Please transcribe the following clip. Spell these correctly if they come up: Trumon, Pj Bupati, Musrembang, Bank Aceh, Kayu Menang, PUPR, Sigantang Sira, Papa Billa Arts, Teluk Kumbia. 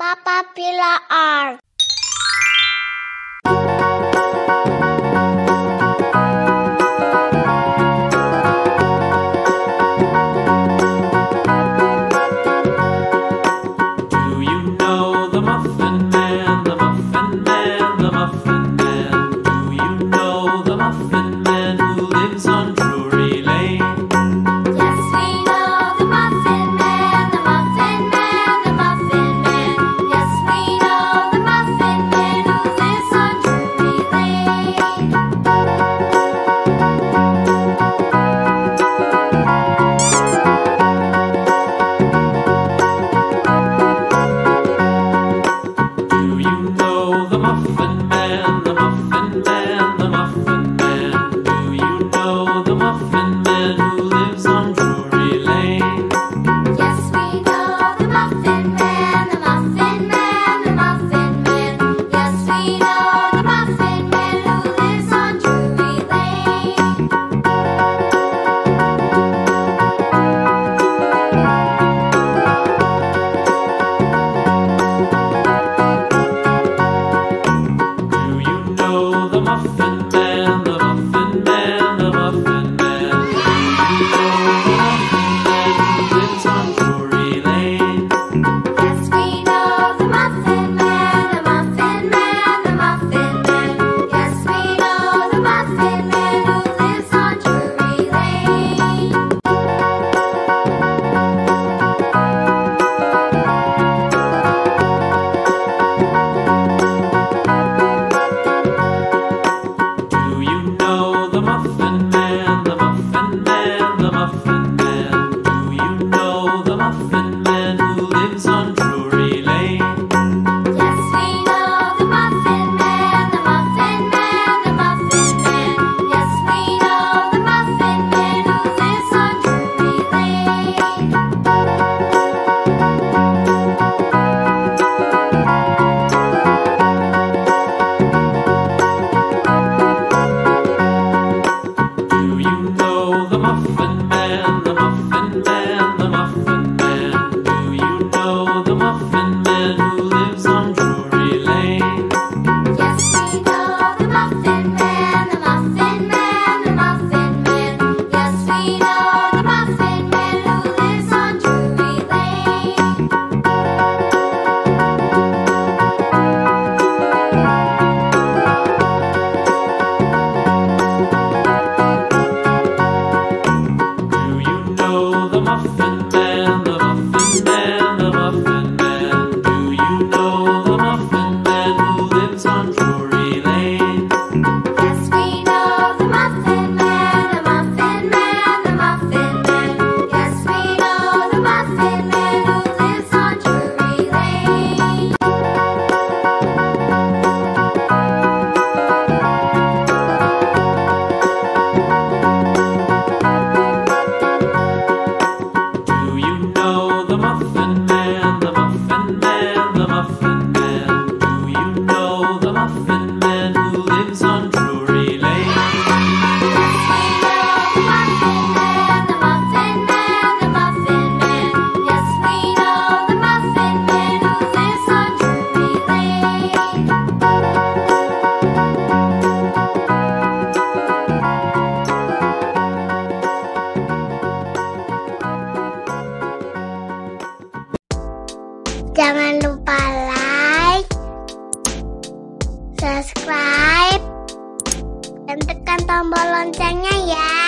Papa Billa Arts. Jangan lupa like, subscribe, dan tekan tombol loncengnya ya.